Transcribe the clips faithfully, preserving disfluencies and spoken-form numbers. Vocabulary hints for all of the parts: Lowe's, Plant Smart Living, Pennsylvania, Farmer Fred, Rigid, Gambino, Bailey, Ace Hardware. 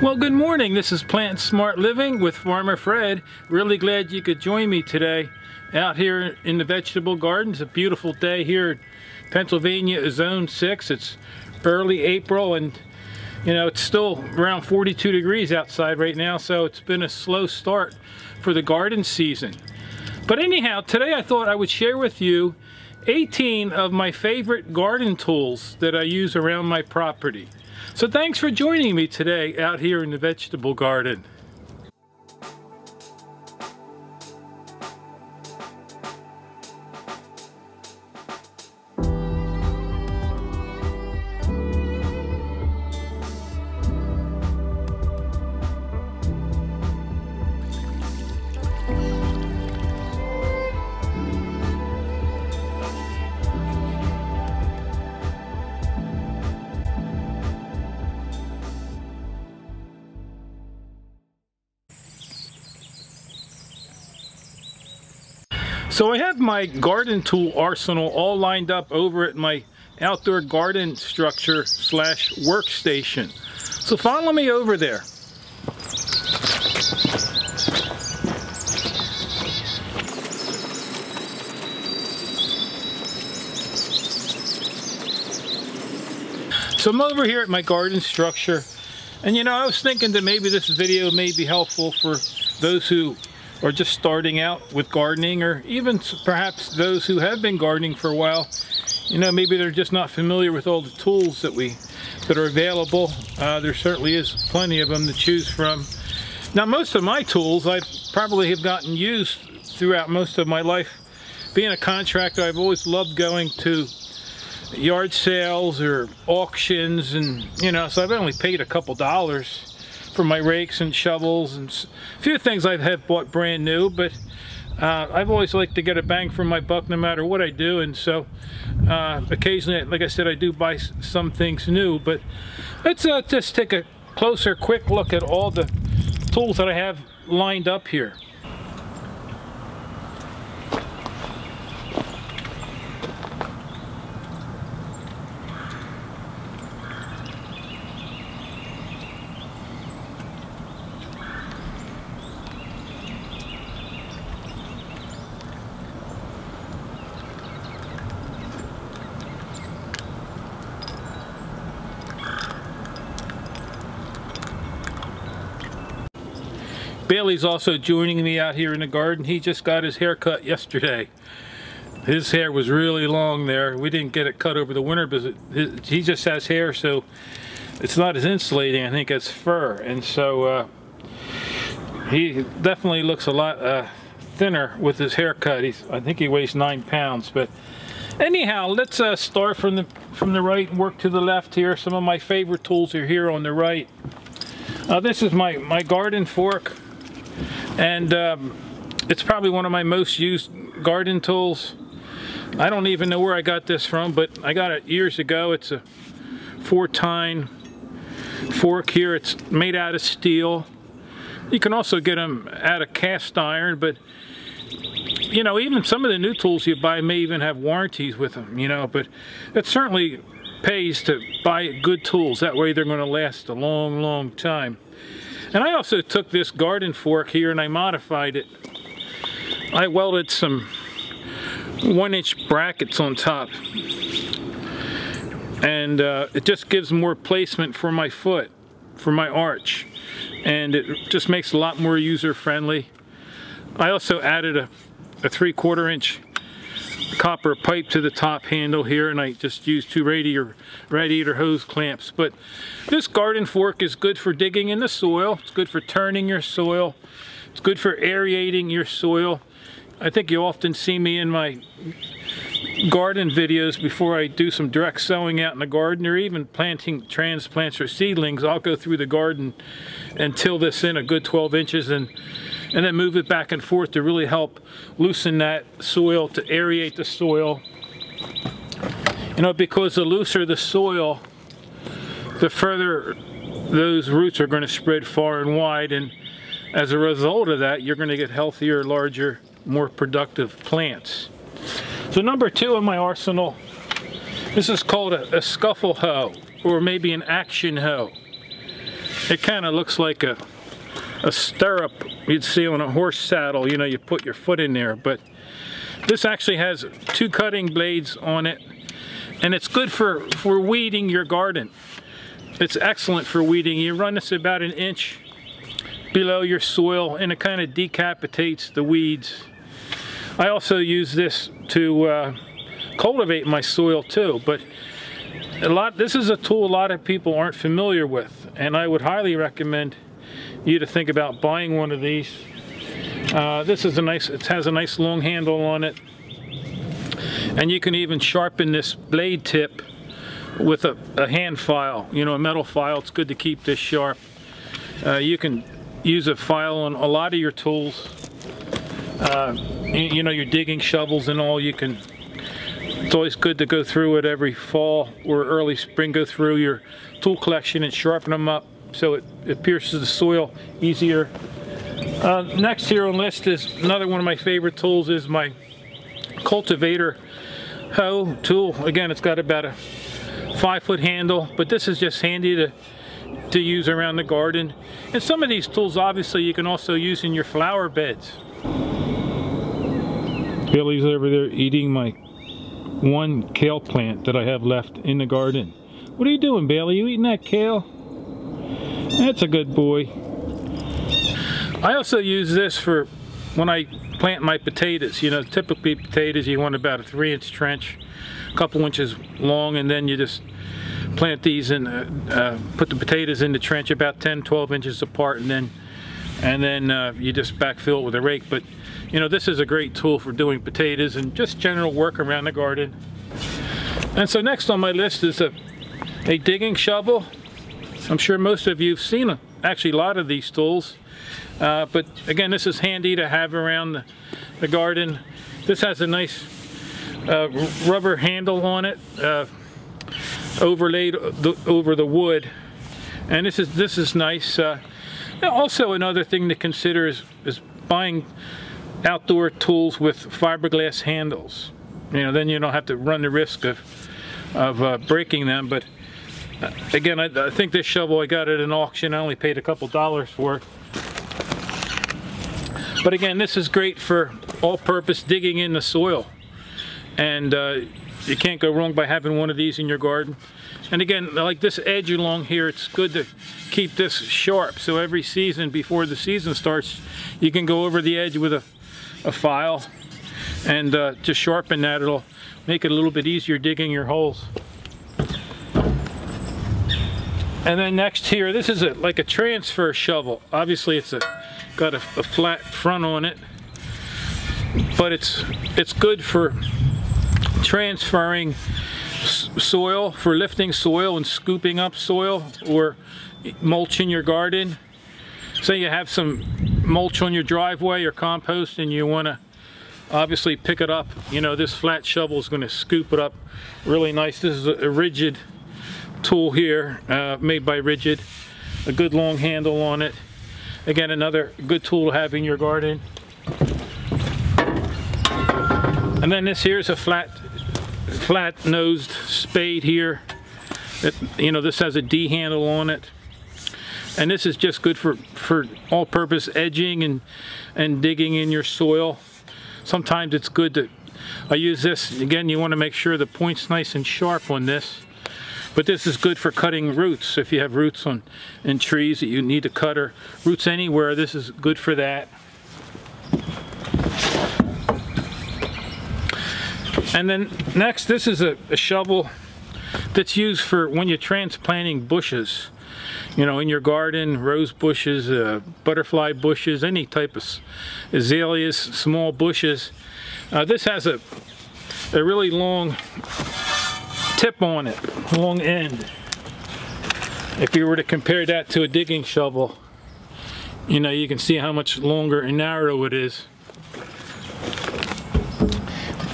Well, good morning. This is Plant Smart Living with Farmer Fred. Really glad you could join me today out here in the vegetable garden. It's a beautiful day here. Pennsylvania is zone six. It's early April and you know it's still around forty-two degrees outside right now, so it's been a slow start for the garden season. But anyhow, today I thought I would share with you eighteen of my favorite garden tools that I use around my property. So thanks for joining me today out here in the vegetable garden. So I have my garden tool arsenal all lined up over at my outdoor garden structure slash workstation. So follow me over there. So I'm over here at my garden structure, and you know, I was thinking that maybe this video may be helpful for those who or just starting out with gardening, or even perhaps those who have been gardening for a while. You know, maybe they're just not familiar with all the tools that we that are available. Uh, there certainly is plenty of them to choose from. Now, most of my tools I probably have gotten used throughout most of my life. Being a contractor, I've always loved going to yard sales or auctions, and you know, so I've only paid a couple dollars for my rakes and shovels and a few things I have bought brand new, but uh, I've always liked to get a bang for my buck no matter what I do, and so uh, occasionally, like I said, I do buy some things new. But let's uh, just take a closer quick look at all the tools that I have lined up here. Bailey's also joining me out here in the garden. He just got his hair cut yesterday. His hair was really long there. We didn't get it cut over the winter, but it, it, he just has hair, so it's not as insulating. I think it's fur, and so uh, he definitely looks a lot uh, thinner with his haircut. He's, I think he weighs nine pounds. But anyhow, let's uh, start from the from the right and work to the left here. Some of my favorite tools are here on the right. Uh, this is my my garden fork. And um, it's probably one of my most used garden tools. I don't even know where I got this from, but I got it years ago. It's a four-tine fork here. It's made out of steel. You can also get them out of cast iron, but you know, even some of the new tools you buy may even have warranties with them, you know, but it certainly pays to buy good tools. That way they're going to last a long, long time. And I also took this garden fork here and I modified it. I welded some one inch brackets on top, and uh, it just gives more placement for my foot, for my arch, and it just makes it a lot more user friendly. I also added a, a three quarter inch copper pipe to the top handle here, and I just use two radiator radiator hose clamps. But this garden fork is good for digging in the soil. It's good for turning your soil. It's good for aerating your soil. I think you often see me in my garden videos before I do some direct sowing out in the garden, or even planting transplants or seedlings. I'll go through the garden and till this in a good twelve inches, and and then move it back and forth to really help loosen that soil, to aerate the soil. You know, because the looser the soil, the further those roots are going to spread far and wide, and as a result of that, you're going to get healthier, larger, more productive plants. So number two in my arsenal, this is called a, a scuffle hoe, or maybe an action hoe. It kind of looks like a, a stirrup you'd see on a horse saddle, you know, you put your foot in there. But this actually has two cutting blades on it, and it's good for, for weeding your garden. It's excellent for weeding. You run this about an inch below your soil, and it kind of decapitates the weeds. I also use this to uh, cultivate my soil too, but a lot, this is a tool a lot of people aren't familiar with, and I would highly recommend you to think about buying one of these. Uh, this is a nice, it has a nice long handle on it, and you can even sharpen this blade tip with a, a hand file, you know, a metal file. It's good to keep this sharp. Uh, you can use a file on a lot of your tools, uh, you, you know, your digging shovels and all. You can, it's always good to go through it every fall or early spring, go through your tool collection and sharpen them up so it, it pierces the soil easier. Uh, next here on the list is another one of my favorite tools, is my cultivator hoe tool. Again, it's got about a five foot handle, but this is just handy to to use around the garden. And some of these tools obviously you can also use in your flower beds. Bailey's over there eating my one kale plant that I have left in the garden. What are you doing, Bailey? You eating that kale? That's a good boy. I also use this for when I plant my potatoes. You know, typically potatoes you want about a three inch trench, a couple inches long, and then you just plant these and uh, uh, put the potatoes in the trench about ten twelve inches apart, and then and then uh, you just backfill it with a rake. But you know, this is a great tool for doing potatoes and just general work around the garden. And so next on my list is a, a digging shovel. I'm sure most of you have seen a, actually a lot of these tools, uh, but again, this is handy to have around the, the garden. This has a nice uh, rubber handle on it, uh, overlaid the, over the wood, and this is this is nice. Uh, also, another thing to consider is is buying outdoor tools with fiberglass handles. You know, then you don't have to run the risk of of uh, breaking them. But uh, again, I, I think this shovel I got at an auction. I only paid a couple dollars for it. But again, this is great for all-purpose digging in the soil, and uh, you can't go wrong by having one of these in your garden. And again, like this edge along here, it's good to keep this sharp, so every season, before the season starts, you can go over the edge with a, a file and uh, to sharpen that. It'll make it a little bit easier digging your holes. And then next here, this is a, like a transfer shovel. Obviously it's a, got a, a flat front on it, but it's it's good for transferring soil, for lifting soil and scooping up soil or mulch in your garden. Say you have some mulch on your driveway or compost, and you want to obviously pick it up, you know, this flat shovel is going to scoop it up really nice. This is a Rigid tool here, uh, made by Rigid, a good long handle on it. Again, another good tool to have in your garden. And then this here is a flat flat-nosed spade here. It, you know, this has a D handle on it, and this is just good for for all-purpose edging and and digging in your soil. Sometimes it's good to, I use this again. You want to make sure the point's nice and sharp on this, but this is good for cutting roots. If you have roots on in trees that you need to cut, or roots anywhere, this is good for that. And then next, this is a, a shovel that's used for when you're transplanting bushes, you know, in your garden, rose bushes, uh, butterfly bushes, any type of azaleas, small bushes. Uh, this has a, a really long tip on it, long end. If you were to compare that to a digging shovel, you know, you can see how much longer and narrow it is.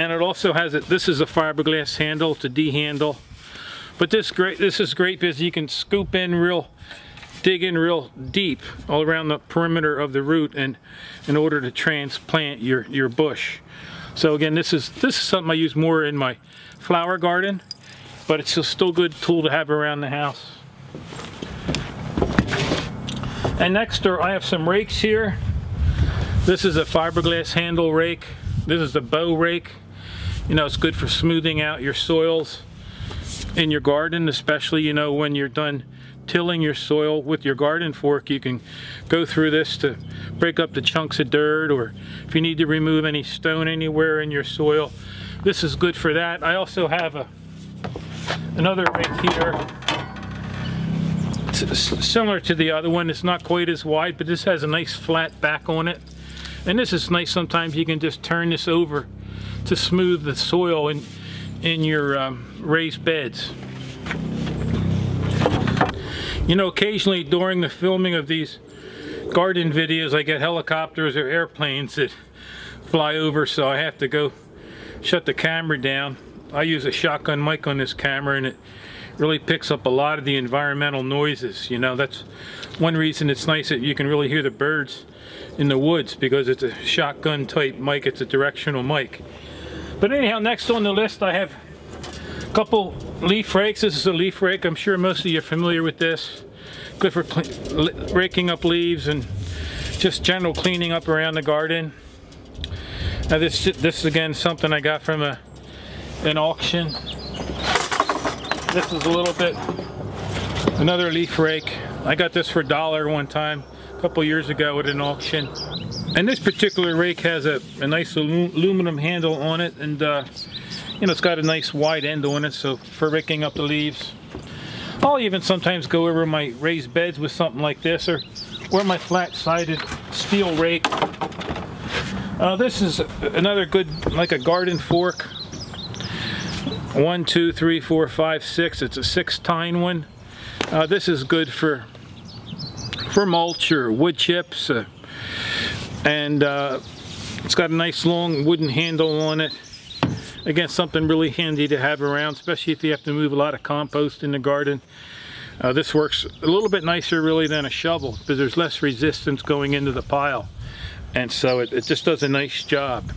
And it also has it, this is a fiberglass handle, to D handle. But this great this is great because you can scoop in real, dig in real deep all around the perimeter of the root, and in order to transplant your, your bush. So again, this is this is something I use more in my flower garden, but it's still a good tool to have around the house. And next door I have some rakes here. This is a fiberglass handle rake. This is the bow rake. You know, it's good for smoothing out your soils in your garden, especially, you know, when you're done tilling your soil with your garden fork, you can go through this to break up the chunks of dirt, or if you need to remove any stone anywhere in your soil, this is good for that. I also have a another rake here. It's similar to the other one. It's not quite as wide, but this has a nice flat back on it, and this is nice. Sometimes you can just turn this over to smooth the soil in in your um, raised beds. You know, occasionally during the filming of these garden videos, I get helicopters or airplanes that fly over, so I have to go shut the camera down. I use a shotgun mic on this camera, and it really picks up a lot of the environmental noises. You know, that's one reason it's nice that you can really hear the birds in the woods, because it's a shotgun type mic, it's a directional mic. But anyhow, next on the list I have couple leaf rakes. This is a leaf rake. I'm sure most of you are familiar with this. Good for raking up leaves and just general cleaning up around the garden. Now this this again, something I got from a an auction. This is a little bit another leaf rake. I got this for a dollar one time a couple years ago at an auction. And this particular rake has a, a nice aluminum handle on it, and uh, you know, it's got a nice wide end on it, so for raking up the leaves. I'll even sometimes go over my raised beds with something like this, or, or my flat-sided steel rake. Uh, this is another good, like a garden fork. One, two, three, four, five, six. It's a six-tine one. Uh, this is good for for mulch or wood chips, uh, and uh, it's got a nice long wooden handle on it. Again, something really handy to have around, especially if you have to move a lot of compost in the garden. Uh, this works a little bit nicer really than a shovel, because there's less resistance going into the pile, and so it, it just does a nice job.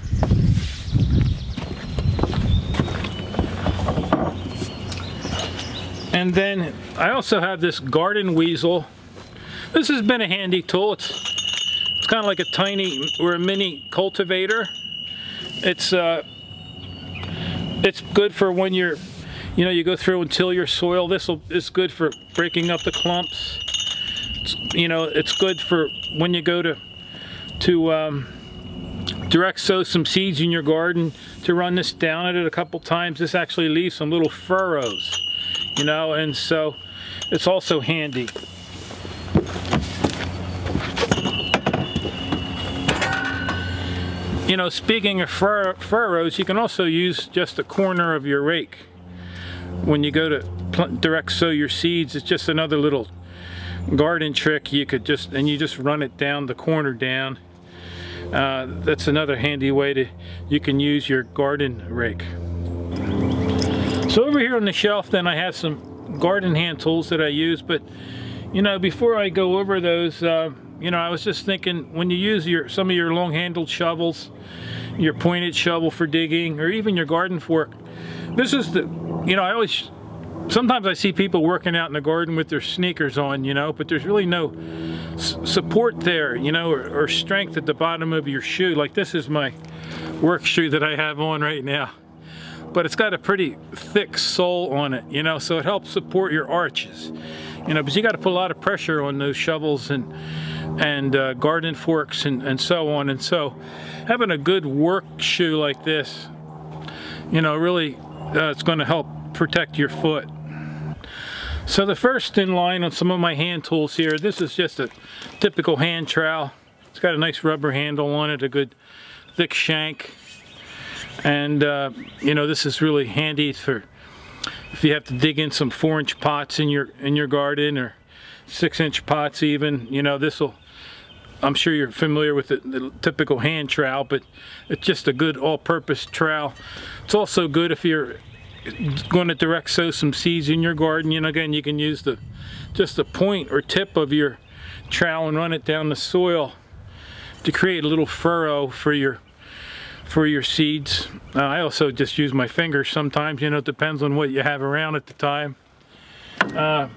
And then I also have this garden weasel. This has been a handy tool. It's, it's kind of like a tiny or a mini cultivator. It's uh, It's good for when you're, you know, you go through and till your soil. This will, it's good for breaking up the clumps. It's, you know, it's good for when you go to, to um, direct sow some seeds in your garden, to run this down at it a couple times. This actually leaves some little furrows, you know, and so it's also handy. You know, speaking of fur furrows, you can also use just the corner of your rake when you go to plant, direct sow your seeds. It's just another little garden trick. You could just, and you just run it down, the corner down. Uh, that's another handy way to, you can use your garden rake. So over here on the shelf then I have some garden hand tools that I use, but you know, before I go over those, uh, you know, I was just thinking, when you use your some of your long-handled shovels, your pointed shovel for digging, or even your garden fork, this is the, you know, I always, sometimes I see people working out in the garden with their sneakers on, you know, but there's really no s support there, you know, or, or strength at the bottom of your shoe. Like this is my work shoe that I have on right now, but it's got a pretty thick sole on it, you know, so it helps support your arches, you know, because you got to put a lot of pressure on those shovels and and uh, garden forks and, and so on. And so having a good work shoe like this, you know, really uh, it's going to help protect your foot. So the first in line on some of my hand tools here, this is just a typical hand trowel. It's got a nice rubber handle on it, a good thick shank, and uh, you know, this is really handy for if you have to dig in some four inch pots in your in your garden, or six inch pots even. You know, this will, I'm sure you're familiar with the, the typical hand trowel, but it's just a good all-purpose trowel. It's also good if you're going to direct sow some seeds in your garden. You know, again, you can use the just the point or tip of your trowel and run it down the soil to create a little furrow for your for your seeds. Uh, I also just use my fingers sometimes. You know, it depends on what you have around at the time. Uh,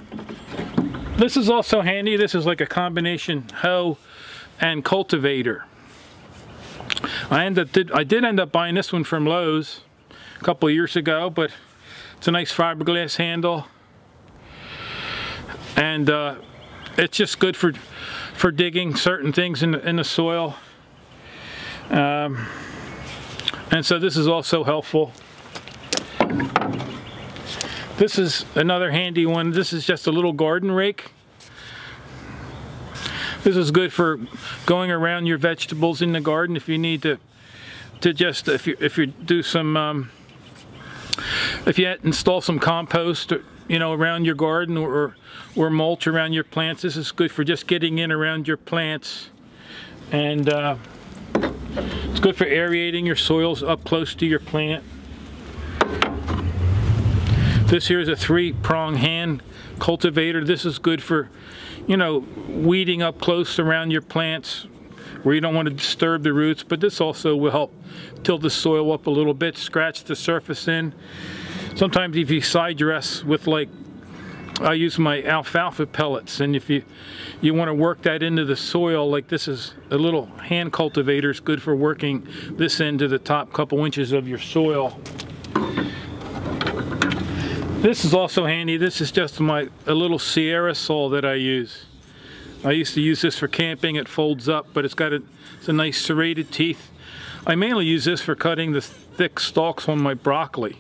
This is also handy. This is like a combination hoe and cultivator. I end up did I did end up buying this one from Lowe's a couple of years ago, but it's a nice fiberglass handle, and uh, it's just good for for digging certain things in the, in the soil. Um, and so this is also helpful. This is another handy one. This is just a little garden rake. This is good for going around your vegetables in the garden if you need to to just if you if you do some um, if you install some compost, you know, around your garden, or or mulch around your plants. This is good for just getting in around your plants, and uh, it's good for aerating your soils up close to your plant. This here is a three-prong hand cultivator. This is good for, you know, weeding up close around your plants where you don't want to disturb the roots, but this also will help till the soil up a little bit, scratch the surface in. Sometimes if you side dress with, like, I use my alfalfa pellets, and if you, you want to work that into the soil, like this is a little hand cultivator. It's good for working this into the top couple inches of your soil. This is also handy. This is just my a little Sierra saw that I use. I used to use this for camping. It folds up, but it's got a, it's a nice serrated teeth. I mainly use this for cutting the thick stalks on my broccoli,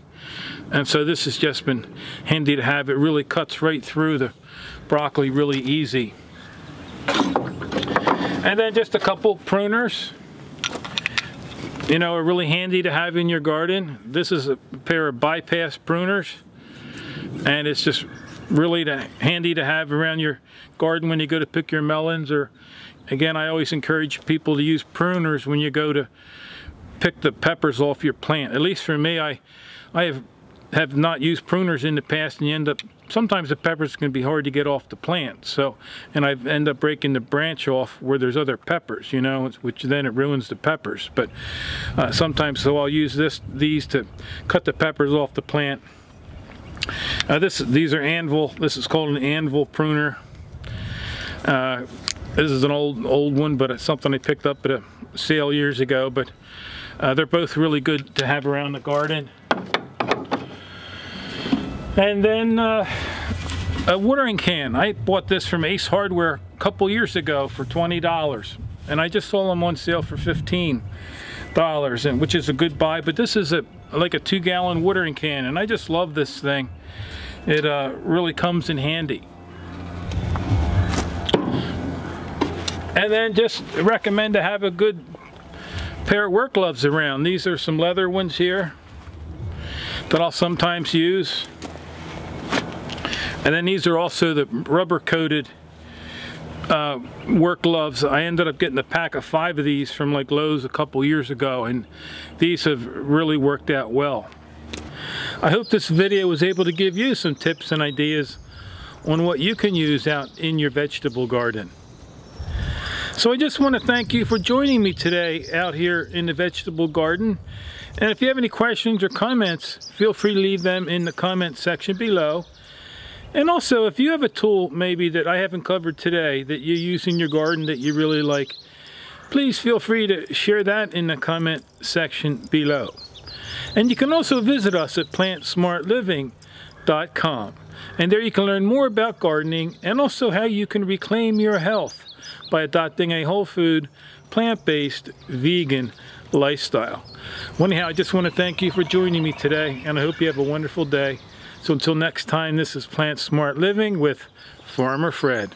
and so this has just been handy to have. It really cuts right through the broccoli really easy. And then just a couple pruners. You know, are really handy to have in your garden. This is a pair of bypass pruners. And it's just really to, handy to have around your garden when you go to pick your melons, or, again, I always encourage people to use pruners when you go to pick the peppers off your plant. At least for me, I, I have, have not used pruners in the past, and you end up, sometimes the peppers can be hard to get off the plant, so, and I end up breaking the branch off where there's other peppers, you know, which then it ruins the peppers. But uh, sometimes, so I'll use this these to cut the peppers off the plant. Uh, this, these are anvil. This is called an anvil pruner. Uh, this is an old old one, but it's something I picked up at a sale years ago. But uh, they're both really good to have around the garden. And then uh, a watering can. I bought this from Ace Hardware a couple years ago for twenty dollars, and I just saw them on sale for fifteen dollars, and which is a good buy. But this is a like a two-gallon watering can, and I just love this thing. It uh, really comes in handy. And then just recommend to have a good pair of work gloves around. These are some leather ones here that I'll sometimes use. And then these are also the rubber-coated uh, work gloves. I ended up getting a pack of five of these from like Lowe's a couple years ago, and these have really worked out well. I hope this video was able to give you some tips and ideas on what you can use out in your vegetable garden. So I just want to thank you for joining me today out here in the vegetable garden. And if you have any questions or comments, feel free to leave them in the comment section below. And also, if you have a tool maybe that I haven't covered today that you use in your garden that you really like, please feel free to share that in the comment section below. And you can also visit us at plant smart living dot com. And there you can learn more about gardening and also how you can reclaim your health by adopting a whole food, plant-based, vegan lifestyle. Well, anyhow, I just want to thank you for joining me today, and I hope you have a wonderful day. So until next time, this is Plant Smart Living with Farmer Fred.